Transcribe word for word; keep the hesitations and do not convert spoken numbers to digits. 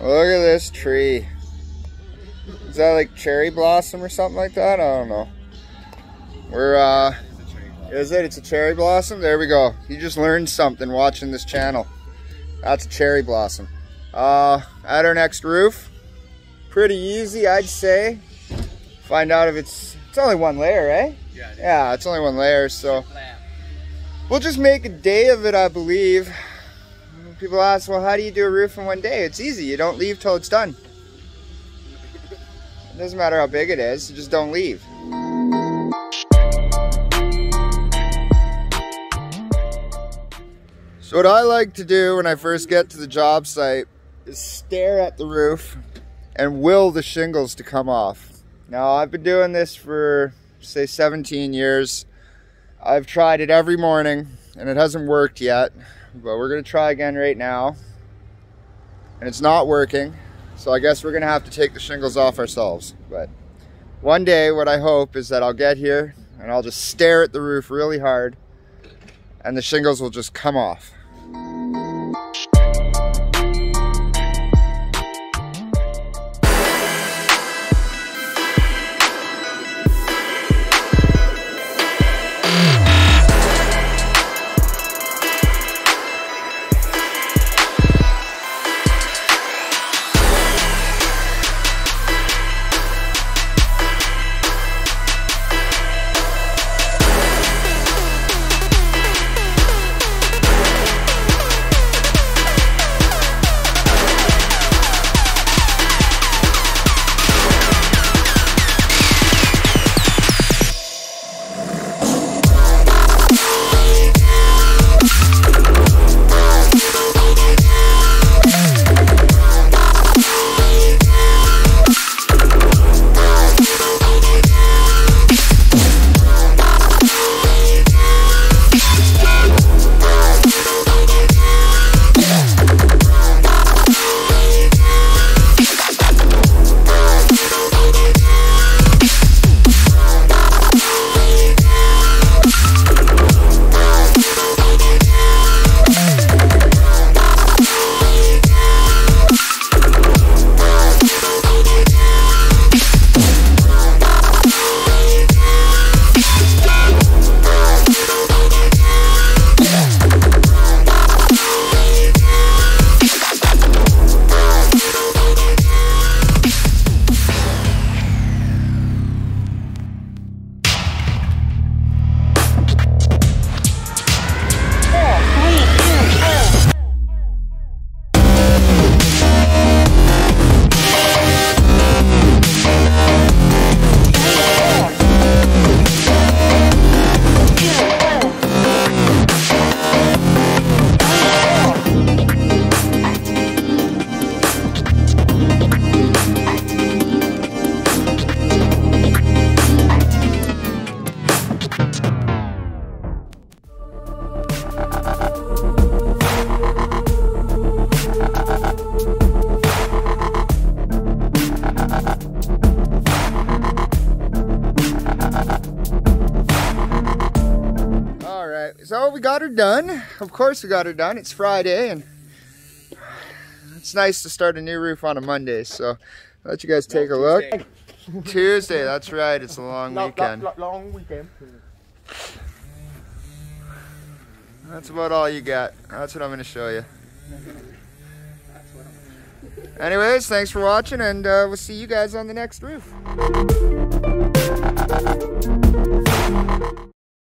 Look at this tree. Is that like cherry blossom or something like that? I don't know. We're, uh, is it? It's a cherry blossom? There we go. You just learned something watching this channel. That's a cherry blossom. Uh, at our next roof. Pretty easy, I'd say. Find out if it's, it's only one layer, eh? Yeah, it is. Yeah, it's only one layer, so. We'll just make a day of it, I believe. People ask, well, how do you do a roof in one day? It's easy. You don't leave till it's done. It doesn't matter how big it is. You just don't leave. So what I like to do when I first get to the job site is stare at the roof and will the shingles to come off. Now, I've been doing this for, say, seventeen years. I've tried it every morning, and it hasn't worked yet. But we're gonna try again right now, and it's not working, so I guess we're gonna have to take the shingles off ourselves. But one day, what I hope is that I'll get here and I'll just stare at the roof really hard and the shingles will just come off. So we got her done. Of course we got her done. It's Friday and it's nice to start a new roof on a Monday. So I'll let you guys take no, a Tuesday. look. Tuesday, that's right. It's a long no, weekend. No, no, long weekend. That's about all you got. That's what I'm going to show you. Anyways, thanks for watching and uh, we'll see you guys on the next roof.